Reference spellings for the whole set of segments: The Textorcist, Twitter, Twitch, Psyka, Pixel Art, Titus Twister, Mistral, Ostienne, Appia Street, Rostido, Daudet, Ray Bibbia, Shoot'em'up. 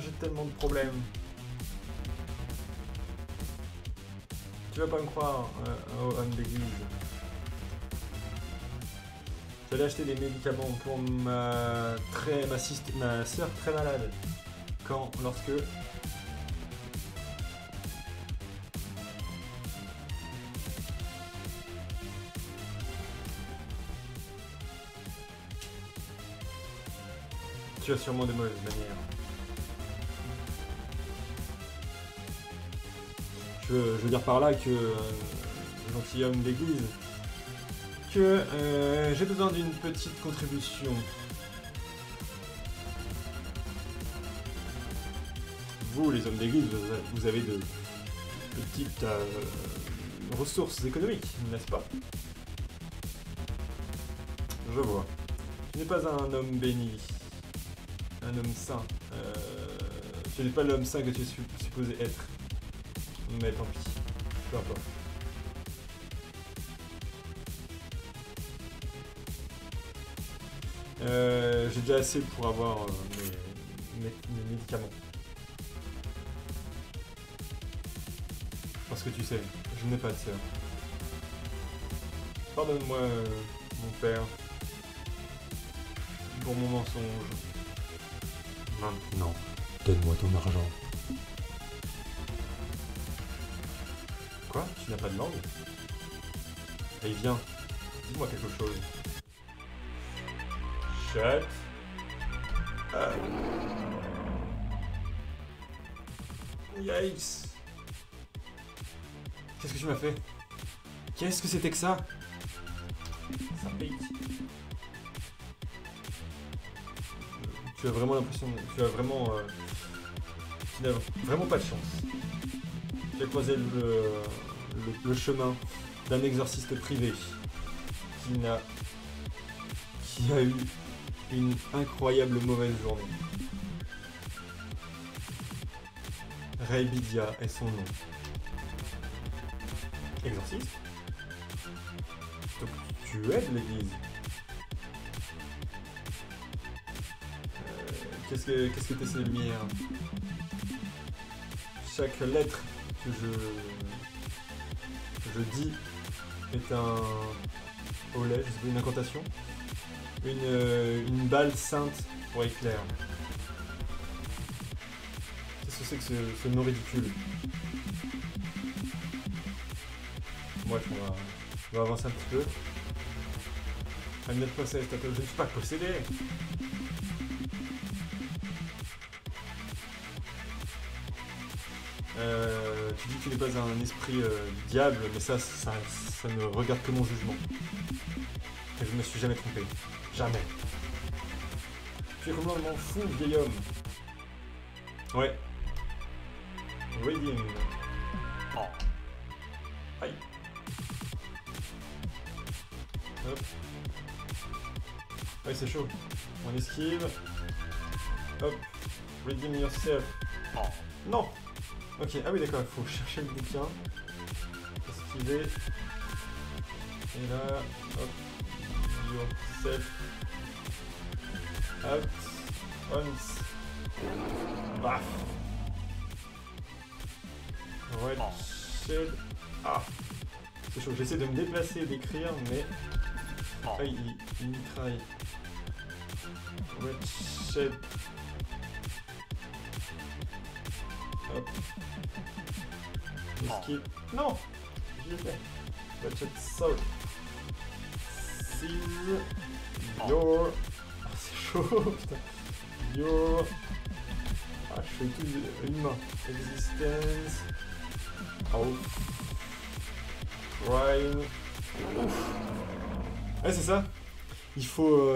j'ai tellement de problèmes. Tu vas pas me croire, homme d'église. J'allais acheter des médicaments pour ma soeur très malade. Quand, lorsque... Tu as sûrement de mauvaises manières. Je veux dire par là que, gentilhomme d'église, que j'ai besoin d'une petite contribution. Vous, les hommes d'église, vous avez de petites ressources économiques, n'est-ce pas? Je vois. Tu n'es pas un homme béni, un homme saint. Tu n'es pas l'homme saint que tu es supposé être. Mais tant pis, peu importe. J'ai déjà assez pour avoir mes médicaments. Parce que tu sais, je n'ai pas de sœur. Pardonne-moi, mon père, pour mon mensonge. Maintenant, donne-moi ton argent. Quoi? Tu n'as pas de langue? Allez, viens, dis-moi quelque chose. Chat. Yikes! Qu'est-ce que tu m'as fait? Qu'est-ce que c'était que ça? Ça pique. Tu as vraiment l'impression... Tu n'as vraiment pas de chance. Tu as croisé le chemin d'un exorciste privé qui a eu une incroyable mauvaise journée. Ray Bibbia est son nom. Exorciste? Donc tu aides l'église. Qu'est-ce que t'es ces lumières? Chaque lettre que je dis est un olet, une incantation, une balle sainte pour éclair. Qu'est-ce que c'est que ce nom ridicule? Bref, on va avancer un petit peu. I'm not possessed, je ne suis pas possédé. Tu dis que tu n'es pas un esprit diable, mais ça ne regarde que mon jugement. Et je ne me suis jamais trompé. Jamais. Tu es complètement fou, vieil homme. Ouais. Reading. Oh. Aïe. Hop. Ouais, c'est chaud. On esquive. Hop. Redeem yourself. Oh. Non. Ok, ah oui d'accord, il faut chercher le bouquin, esquiver, et là, hop, yourself, out, ons, baf, red, shield, ah, c'est chaud, j'essaie de me déplacer, d'écrire, mais, ah, il mitraille, red, shield, hop. Esquive. Non! J'ai fait. Ratchet Soul. Seize. Your. Ah, c'est chaud, putain. Your. Ah, je fais tout humain. Existence. Out. Crime. Ouf. Ouais, c'est ça. Il faut.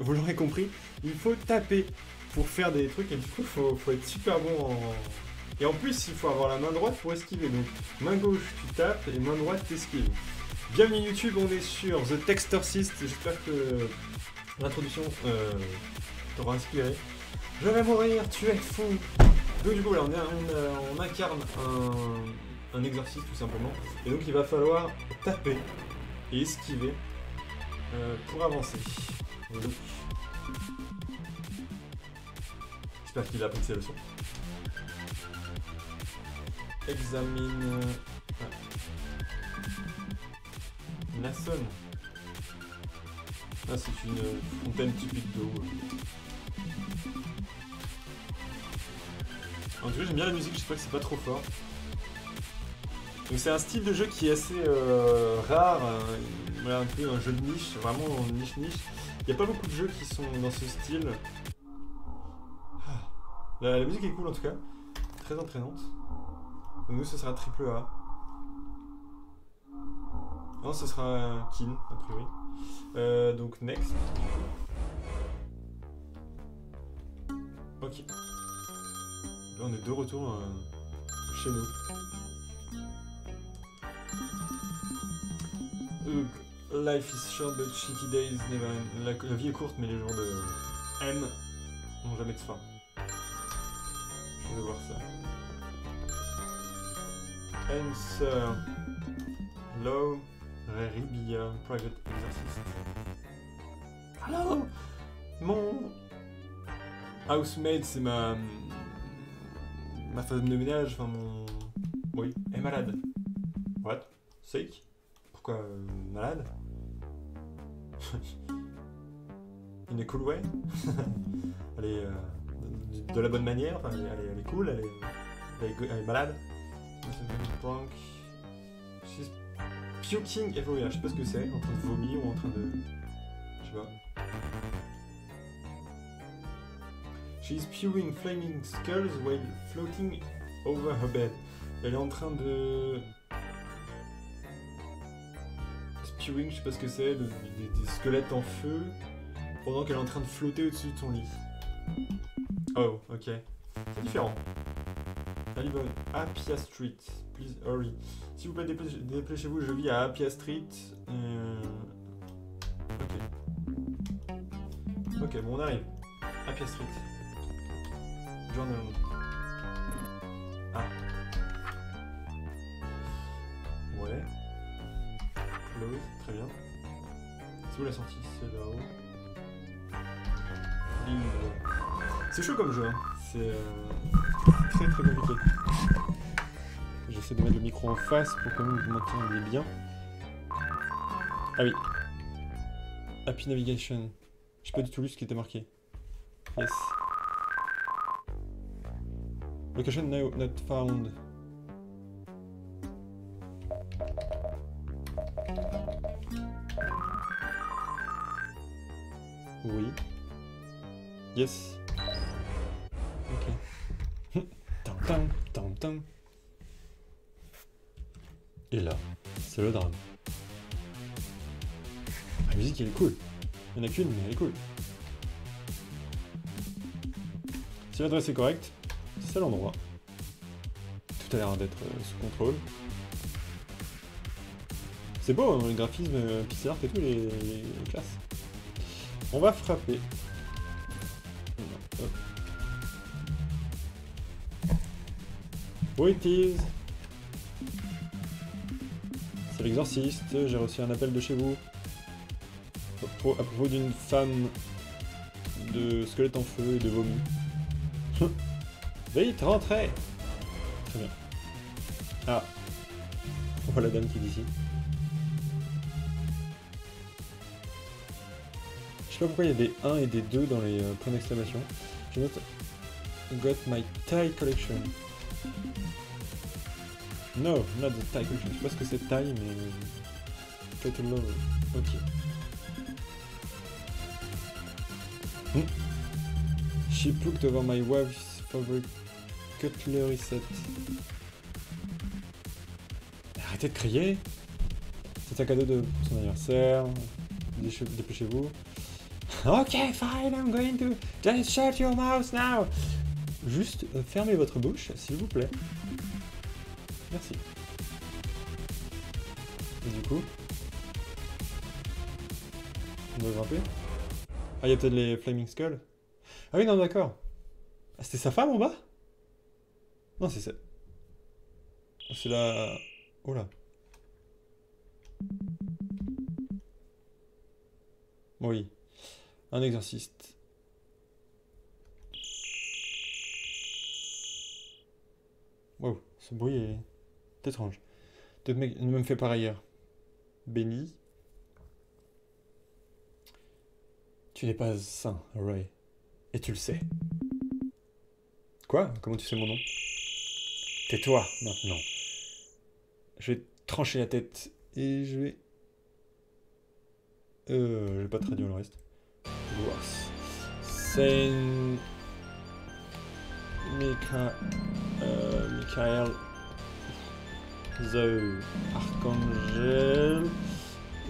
Vous l'aurez compris. Il faut taper pour faire des trucs, et du coup faut être super bon en... Et en plus il faut avoir la main droite pour esquiver, donc main gauche tu tapes et main droite t'esquives. Bienvenue YouTube, on est sur The Textorcist, j'espère que l'introduction t'aura inspiré. Je vais mourir, tu es fou. Donc du coup là on incarne un exorciste tout simplement, et donc il va falloir taper et esquiver pour avancer. Donc, J'espère qu'il a appris ses leçons. Examine... Ah. Nassonne. Ah, c'est une fontaine typique d'eau. En tout cas, j'aime bien la musique, je sais pas que c'est pas trop fort. Donc c'est un style de jeu qui est assez rare, voilà, un peu un jeu de niche, vraiment niche. Il n'y a pas beaucoup de jeux qui sont dans ce style. La musique est cool en tout cas, très entraînante. Donc nous ce sera triple A. Non, ce sera Kin, a priori. Donc next. Ok. Là on est de retour chez nous. Life is short but shitty days never end. La vie est courte mais les gens de M n'ont jamais de fin. Je vais voir ça. Answer. Low. Ray Bibbia. Private exercice. Hello. Mon housemaid, c'est ma femme de ménage, enfin mon... Oui, est malade. What? Sick? Pourquoi malade? In a cool way? Elle est de la bonne manière, enfin, elle est cool, elle est malade. Prank. She's puking everywhere, je sais pas ce que c'est, en train de vomir ou en train de... Je sais pas. She's spewing flaming skulls while floating over her bed. Elle est en train de... Spewing, je sais pas ce que c'est, des squelettes en feu, pendant qu'elle est en train de flotter au-dessus de son lit. Oh, ok. C'est différent. Elle live à Appia Street. Please hurry. S'il vous plaît, dépêchez-vous, je vis à Appia Street. Ok. Ok, bon, on arrive. Appia Street. Journal. Ah. Ouais. Close, très bien. C'est où la sortie? C'est là-haut. C'est chaud comme jeu, hein. C'est très très compliqué. J'essaie de mettre le micro en face pour que vous m'entendiez bien. Ah oui. Happy Navigation. J'ai pas du tout lu ce qui était marqué. Yes. Location now not found. Oui. Yes. Ok. Tam tam tam tam. Et là, c'est le drame. La musique elle est cool. Il n'y en a qu'une mais elle est cool. Si l'adresse est correcte, c'est l'endroit. Tout a l'air d'être sous contrôle. C'est beau, hein, les graphismes, pixel art et tout, les classes. On va frapper. Oh, it is. C'est l'exorciste, j'ai reçu un appel de chez vous. À propos d'une femme de squelette en feu et de vomi. Vite, rentrez! Très bien. Ah. Oh, la dame qui est ici. Je sais pas pourquoi il y a des 1 et des 2 dans les points d'exclamation. Je note... Got my Thai collection. No, not the Thai collection. Je sais pas ce que c'est Thai, mais... Total love. Ok. She puked over my wife's favorite cutlery set. Arrêtez de crier. C'est un cadeau de son anniversaire. Dépêchez-vous. Ok, fine, I'm going to just shut your mouth now. Juste fermez votre bouche, s'il vous plaît. Merci. Et du coup, on doit grimper. Ah, il y a peut-être les Flaming Skulls. Ah oui, non, d'accord. Ah, c'était sa femme en bas? Non, c'est ça. C'est la... Oh là. Oui. Un exorciste. Wow, ce bruit est étrange. Ne me fais pas ailleurs. Béni. Tu n'es pas saint, Ray. Et tu le sais. Quoi? Comment tu sais mon nom? Tais-toi, maintenant. Je vais trancher la tête et je vais... je vais pas traduire le reste. Gloss. Saint... Michael... The Archangel...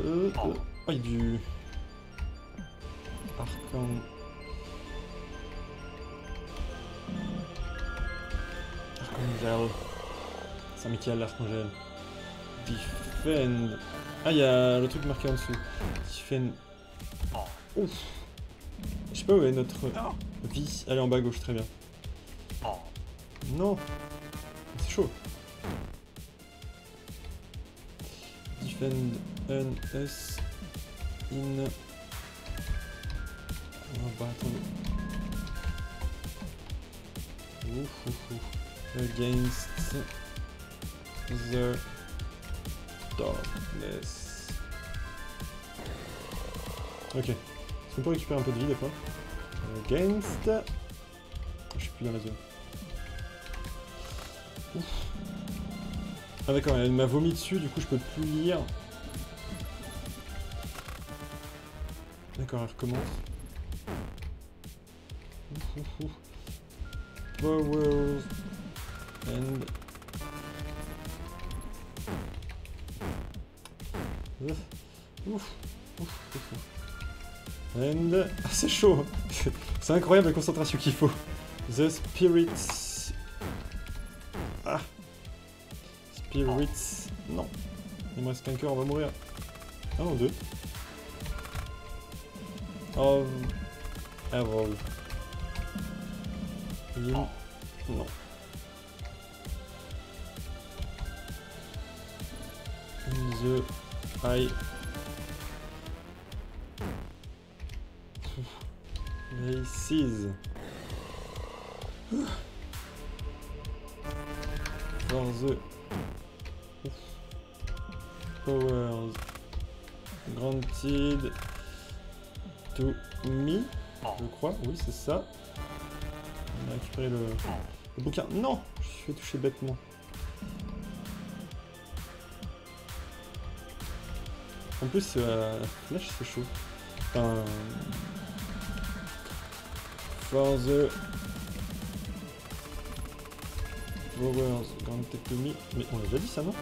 oh, il y a du... Archangel... Archangel... Saint-Michel, l'Archangel... Defend... Ah, il y a le truc marqué en dessous. Defend... Ouf. Je sais pas où est notre vie. Elle est en bas à gauche, très bien. Non. C'est chaud. Defend us in... Oh bah attendez. Ouf, ouf, ouf. Against the darkness. Ok. Est-ce qu'on peut récupérer un peu de vie des fois? Against... Je suis plus dans la zone. Ouf. Ah d'accord, elle m'a vomi dessus, du coup je peux plus lire. D'accord, elle recommence. Powers and ouf, ouf, ouf, ouf. And... Ah c'est chaud. C'est incroyable la concentration qu'il faut. The spirits... Ah. Spirits... Non. Il me reste qu'un cœur, on va mourir. Ah non, deux. Of... Errol. Non. Non. The... I... They seize. For the... Powers... Granted... To me... Je crois, oui c'est ça. On a récupéré le bouquin. Non, je suis touché bêtement. En plus, la flèche c'est chaud. Enfin... For the... Powers granted to me... Mais on l'a déjà dit ça, non?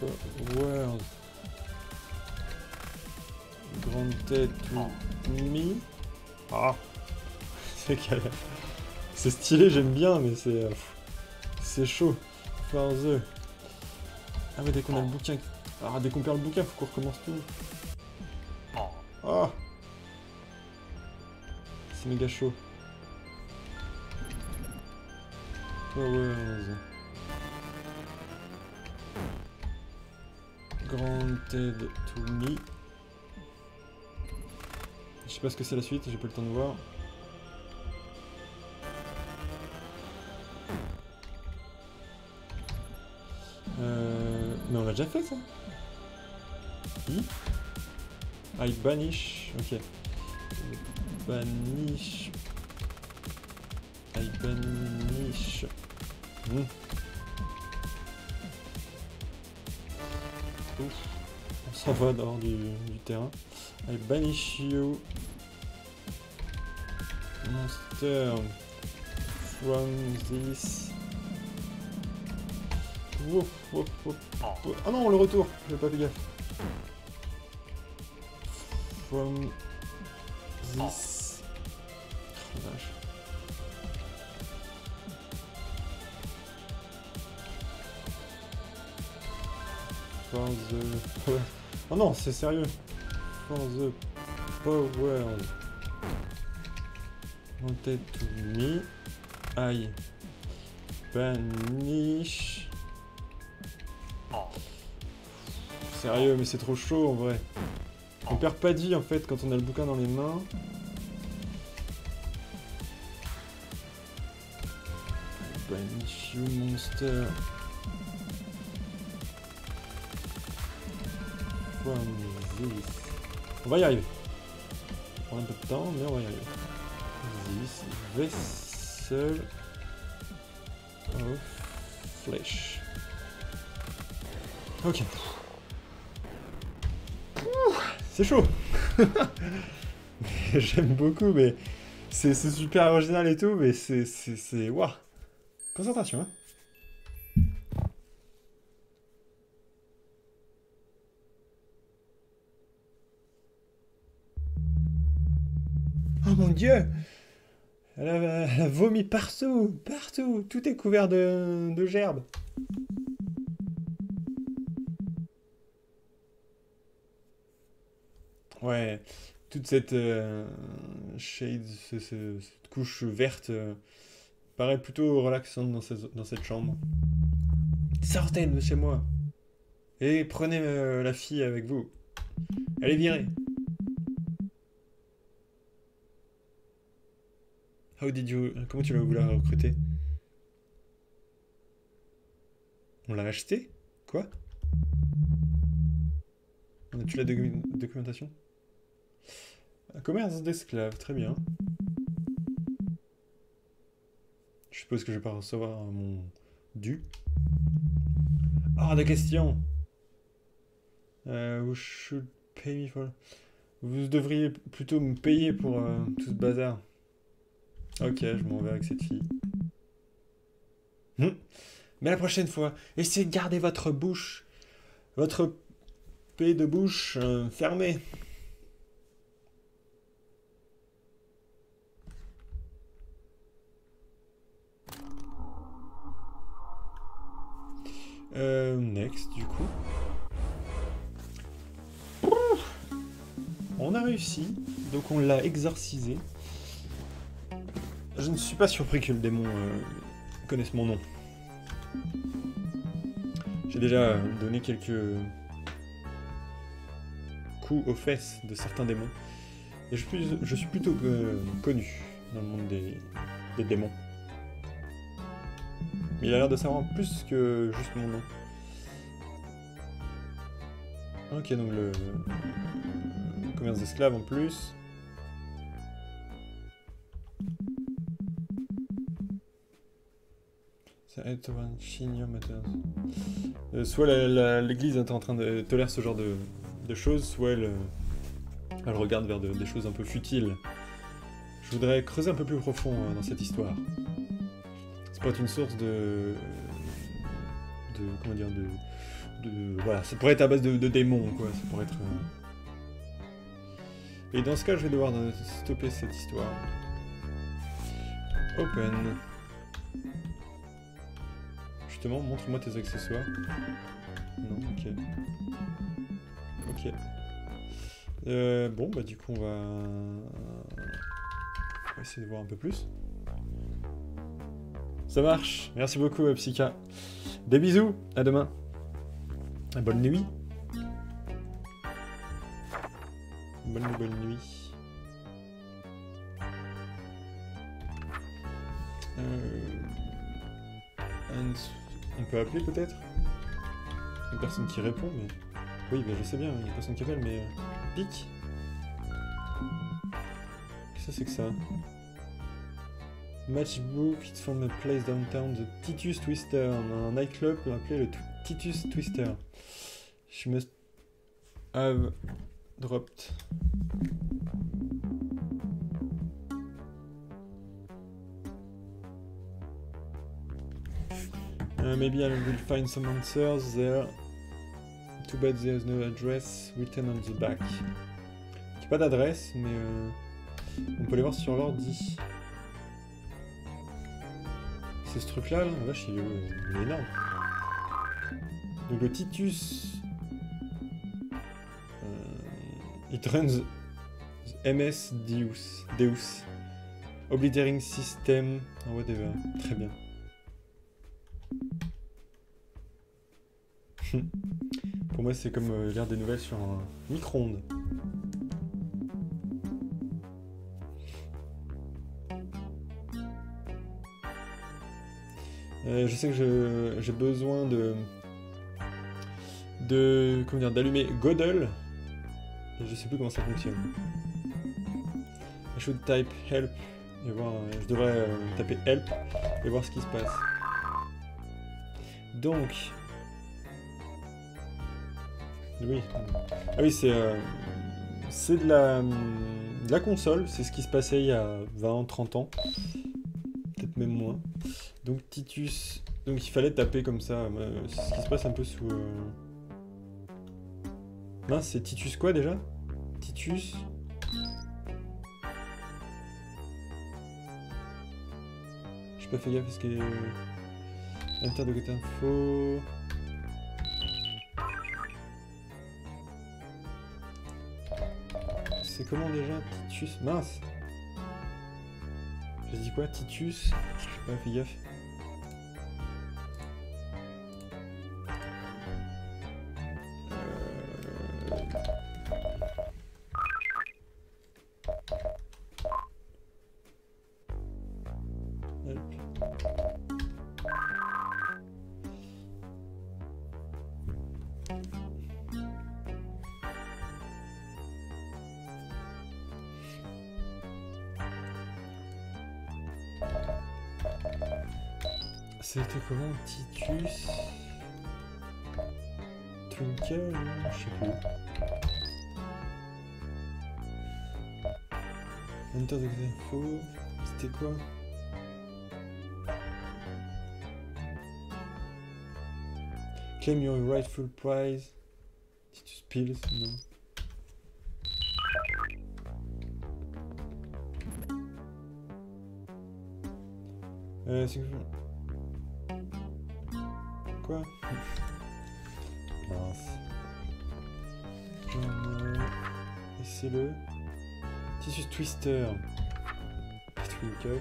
Powers granted to me... Ah. C'est galère. C'est stylé, j'aime bien, mais c'est... C'est chaud. For the... Ah mais dès qu'on a le bouquin... Ah, dès qu'on perd le bouquin, faut qu'on recommence tout. Ah. C'est méga chaud. Powers... Granted to me. Je sais pas ce que c'est la suite, j'ai pas le temps de voir. Mais on l'a déjà fait ça. I banish. Ok. Banish. I banish. Ouf. On s'en va dehors du terrain. I banish you. Monster. From this. Ouf, ouf, ouf. Oh non, le retour. Je vais pas faire gaffe. From this. Oh vache. For the... Oh non, c'est sérieux. For the power wanted to me, I banish. Sérieux, mais c'est trop chaud en vrai. On perd pas de vie en fait quand on a le bouquin dans les mains. If you monster from this. On va y arriver. Ça prend un peu de temps, mais on va y arriver. This vessel of flesh. Ok. C'est chaud. J'aime beaucoup, mais c'est super original et tout, mais c'est waouh. Concentration, hein. Oh mon Dieu, elle a vomi partout, partout. Tout est couvert de gerbes. Ouais, toute cette shade, cette couche verte paraît plutôt relaxante dans cette chambre. Sortez de chez moi et prenez la fille avec vous. Elle est virée. Comment tu vas vouloir la recruter? On l'a acheté? Quoi? On a-tu la documentation? Un commerce d'esclaves, très bien. Je suppose que je vais pas recevoir mon dû. Hors de question. You should pay me for... Vous devriez plutôt me payer pour tout ce bazar. Ok, je m'en vais avec cette fille. Mais la prochaine fois, essayez de garder votre bouche, votre paix de bouche fermée. Next, du coup. On a réussi, donc on l'a exorcisé. Je ne suis pas surpris que le démon connaisse mon nom. J'ai déjà donné quelques coups aux fesses de certains démons. Et je suis plutôt connu dans le monde des démons. Mais il a l'air de savoir plus que juste mon nom. Ok, donc le commerce d'esclaves en plus. Soit l'église est en train de tolère ce genre de choses, soit elle regarde vers des choses un peu futiles. Je voudrais creuser un peu plus profond dans cette histoire. Ça peut être une source de comment dire, voilà, ça pourrait être à base de démons, quoi. Ça pourrait être. Et dans ce cas, je vais devoir stopper cette histoire. Open. Justement, montre-moi tes accessoires. Non, ok. Ok. Bon, bah du coup, on va essayer de voir un peu plus. Ça marche. Merci beaucoup, Psyka. Des bisous. À demain. Bonne nuit. Bonne nuit. On peut appeler peut-être? Il y a personne qui répond, mais... Oui, ben je sais bien, il y a personne qui appelle, mais... Pic. Qu'est-ce que c'est que ça? Matchbook, it's from a place downtown, the Titus Twister. On a un nightclub appelé le Titus Twister. She must have dropped. Maybe I will find some answers there. Too bad there's no address written on the back. Il n'y a pas d'adresse, mais on peut les voir sur l'ordi. C'est ce truc là, la vache, il est énorme. Donc le Titus. It runs the MS Deus. Obliterating System. Oh, whatever. Très bien. Pour moi, c'est comme lire des nouvelles sur un micro-ondes. Je sais que j'ai besoin de comment dire, d'allumer Godel. Et je sais plus comment ça fonctionne. Je should type help et voir. Je devrais taper help et voir ce qui se passe. Donc. Oui. Ah oui, c'est de la console, c'est ce qui se passait il y a 20, 30 ans. Peut-être même moins. Donc Titus... Donc il fallait taper comme ça. C'est ce qui se passe un peu sous... Mince, c'est Titus quoi déjà? Titus... Je n'ai pas fait gaffe parce que... Enter de côté info... C'est comment déjà? Titus... Mince! J'ai dit quoi? Titus? Je sais pas, fais gaffe. C'était comment? Titus... Twinkle? Je sais plus. Enter the info... C'était quoi? Claim your rightful prize... Titus Pills? Non. C'est que... Quoi? Mince. Et c'est le... Titus Twister. Twinkle.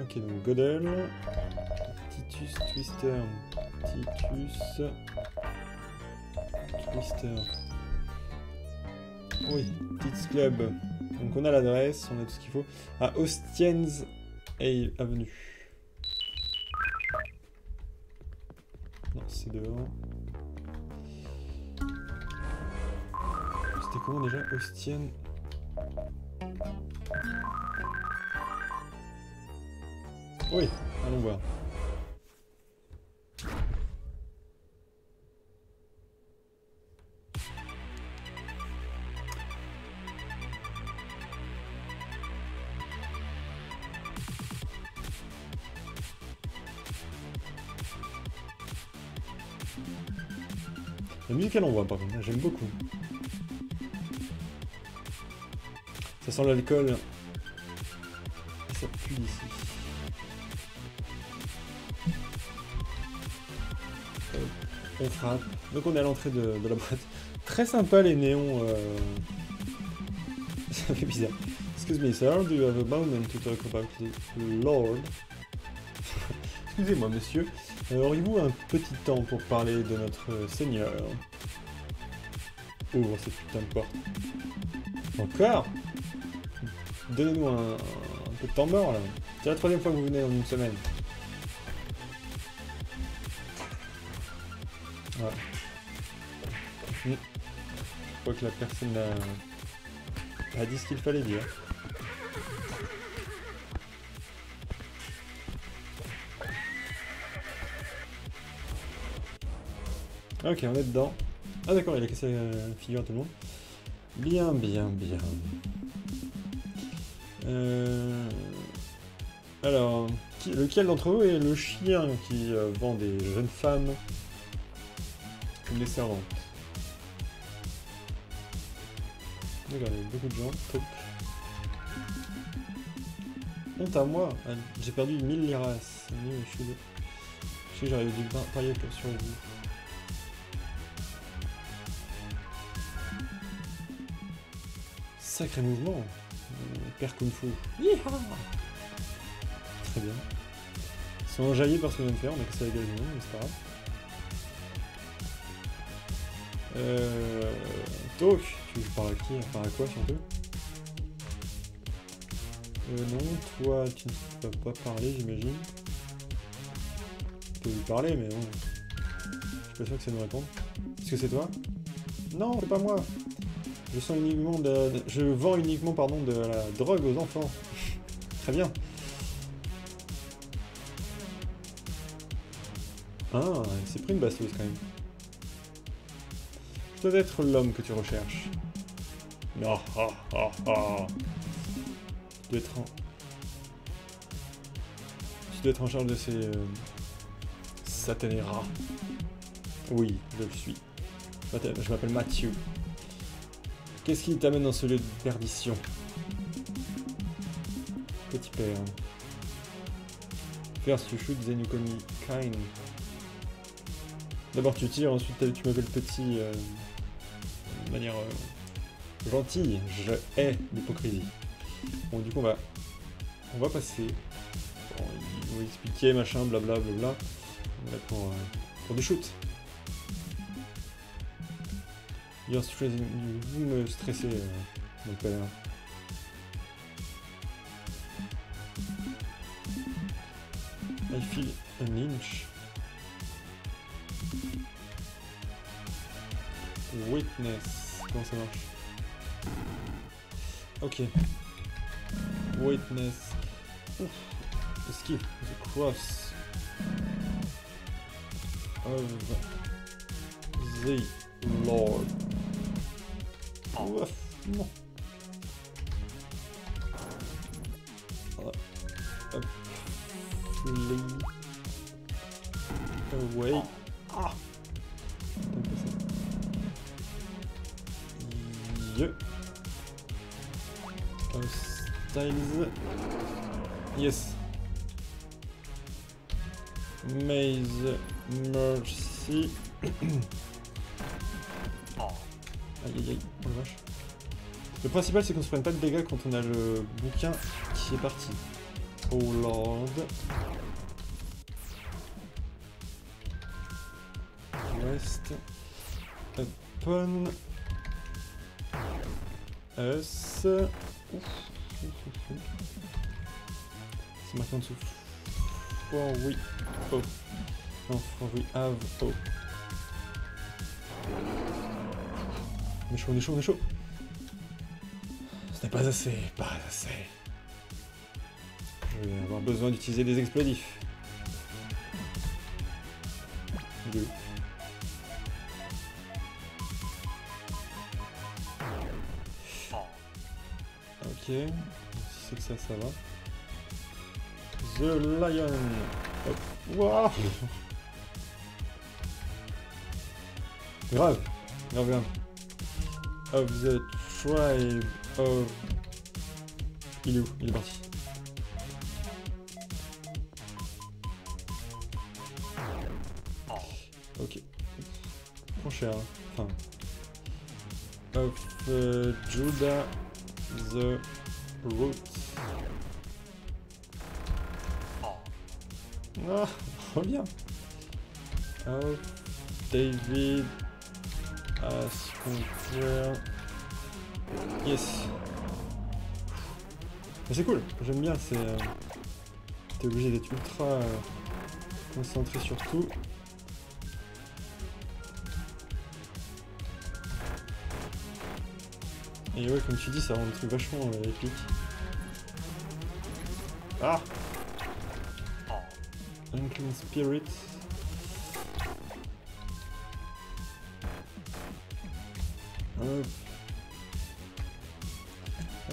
Ok, donc Godel. Titus Twister. Titus... Twister. Oui, Titus Club. Donc on a l'adresse, on a tout ce qu'il faut. À Ostienne Avenue. Non, c'est dehors. C'était comment déjà? Ostienne. Oui, allons voir. La musique à l'envoi par contre, j'aime beaucoup. Ça sent l'alcool. Ça pue ici. On frappe. Donc on est à l'entrée de la boîte. Très sympa les néons. Ça fait bizarre. Excuse me sir, do you have a moment to talk about the Lord? Excusez-moi monsieur. Auriez-vous un petit temps pour parler de notre Seigneur? Ouvre cette putain de porte. Encore? Donnez-nous un peu de temps mort là. C'est la troisième fois que vous venez dans une semaine. Ouais. Je crois que la personne a dit ce qu'il fallait dire. Ok, on est dedans. Ah d'accord, il a cassé la figure à tout le monde. Bien, bien, bien. Alors, lequel d'entre vous est le chien qui vend des jeunes femmes comme des servantes? Regardez, beaucoup de gens. Top. Honte à moi, j'ai perdu 1000 liras. Je sais que j'aurais dû parier sur les 10. Sacré mouvement, père Kung Fu. Yeehaw. Très bien. Ils sont enjaillés par ce qu'on vient de faire, on a que ça à gagner, mais c'est pas grave. Donc, tu parles à qui? Tu parles à quoi surtout? Non, toi tu ne peux pas parler, j'imagine. Tu peux lui parler, mais bon. Je suis pas sûr que ça nous réponde. Est-ce que c'est toi? Non, c'est pas moi. Je sens uniquement de... Je vends uniquement, pardon, de la drogue aux enfants. Très bien. Ah, il s'est pris une bastos quand même. Je dois être l'homme que tu recherches. Ah ah ah ah. Tu dois être en charge de ces... satanés rats. Oui, je le suis. Je m'appelle Mathieu. Qu'est-ce qui t'amène dans ce lieu de perdition? Petit père. First you shoot, then you call me kind. D'abord tu tires, ensuite tu m'appelles petit... de manière... gentille. Je hais l'hypocrisie. Bon, du coup on va passer. Bon, ils vont expliquer, machin, blablabla. Bla, bla, bla. On va pour du shoot. You're stressing, vous me stressez, mon père. I feel an inch. Witness. Comment ça marche? Ok. Witness. Ouf. Escape the cross of the Lord. Ouf. Non. Flee away. Ah. Yeux. Styles. Yes. May the mercy. Aïe aïe aïe, oh la vache. Le principal c'est qu'on se prenne pas de dégâts quand on a le bouquin qui est parti. Oh lord. Rest upon us. C'est marqué en dessous. For we oh. Non, for we have oh. On est chaud, on est chaud, on est chaud. Ce n'est pas assez, pas assez. Je vais avoir besoin d'utiliser des explosifs. Deux. Ok, si c'est que ça, ça va. The Lion. Hop. Wow. Grave, grave, grave. Of the tribe of... Il est où? Il est parti. Ok. Trop cher. Hein. Enfin... Of Judah the root. Ah, reviens. Of David... As conquer. Yes. C'est cool, j'aime bien, c'est... T'es obligé d'être ultra concentré sur tout. Et ouais, comme tu dis, ça rend le truc vachement épique. Ah! Unclean Spirit.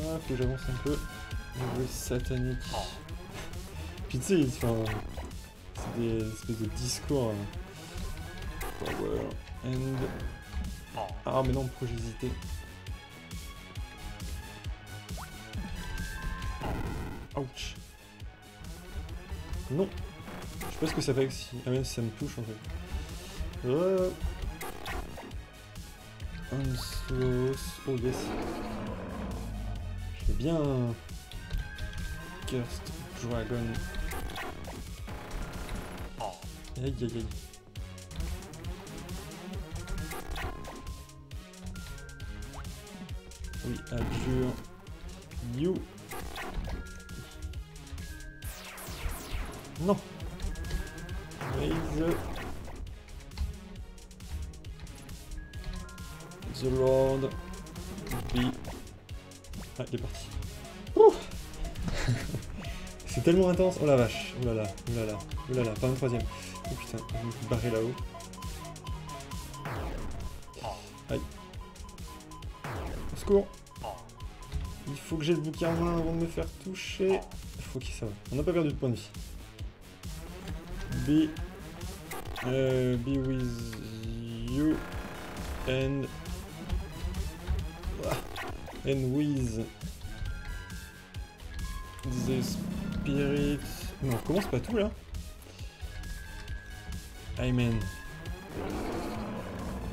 Ah, faut que j'avance un peu. Le satanique. Puis tu sais, c'est des espèces de discours. Power and... Ah mais non, pourquoi j'ai hésité? Ouch. Non. Je sais pas ce que ça fait si... Ah mais ça me touche en fait. Oh yes. J'ai bien... Cursed Dragon. Aïe aïe aïe. Oui, abjure. You Non. Raise the Lord be... Ah, il est parti. C'est tellement intense. Oh la vache. Oh là là. Oh là là. Oh là là. Pas un troisième. Oh putain. Je me suis barré là-haut. Aïe. Au secours. Il faut que j'ai le bouquin en main avant de me faire toucher. Ok, ça va. On n'a pas perdu de point de vie. Be with you and with the spirit. Non, on commence pas tout là. Amen.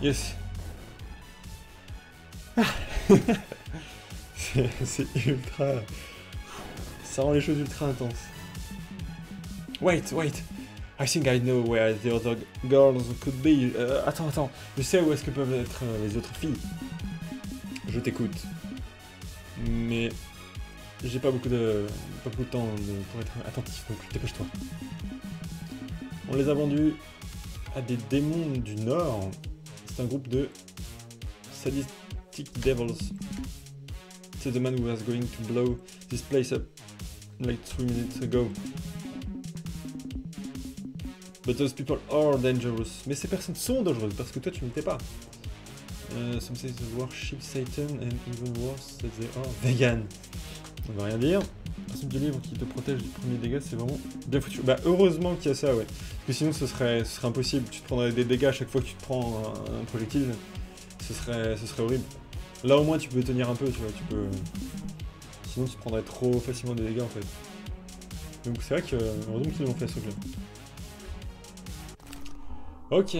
Yes. Ah. C'est ultra. Ça rend les choses ultra intenses. Wait. I think I know where the other girls could be. Attends. Je sais où est-ce que peuvent être les autres filles. Je t'écoute. Mais j'ai pas beaucoup de temps pour être attentif, donc dépêche-toi. On les a vendus à des démons du Nord. C'est un groupe de sadistic devils. C'est the man who was going to blow this place up like 3 minutes ago. But those people are dangerous. Mais ces personnes sont dangereuses parce que toi tu n'étais pas. Some say they worship Satan and even worse that they are vegan. On va rien dire. Le principe du livre qui te protège du premier dégât, c'est vraiment bien foutu. Bah heureusement qu'il y a ça, ouais. Parce que sinon ce serait impossible. Tu te prendrais des dégâts à chaque fois que tu te prends un projectile. Ce serait horrible. Là au moins tu peux tenir un peu, tu vois. Tu peux. Sinon tu prendrais trop facilement des dégâts en fait. Donc c'est vrai que heureusement qu'ils l'ont fait à ce jeu. Ok.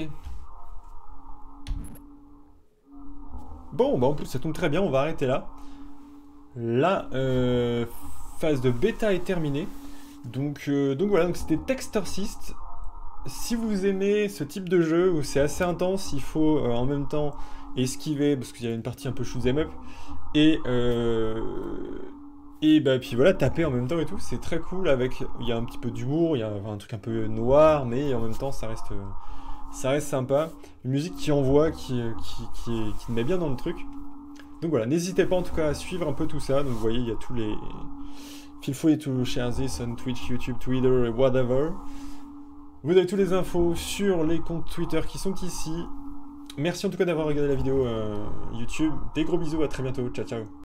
Bon, bah en plus ça tombe très bien, on va arrêter là. La phase de bêta est terminée. Donc voilà, donc c'était Textorcist. Si vous aimez ce type de jeu où c'est assez intense, il faut en même temps esquiver, parce qu'il y a une partie un peu shoot them up, et puis voilà, taper en même temps et tout, c'est très cool avec... Il y a un petit peu d'humour, il y a un truc un peu noir, mais en même temps ça reste sympa. Une musique qui envoie, qui met bien dans le truc. Donc voilà, n'hésitez pas en tout cas à suivre un peu tout ça. Donc vous voyez, il y a tous les... Feel free to share this on Twitch, YouTube, Twitter, whatever. Vous avez toutes les infos sur les comptes Twitter qui sont ici. Merci en tout cas d'avoir regardé la vidéo YouTube. Des gros bisous, à très bientôt, ciao ciao.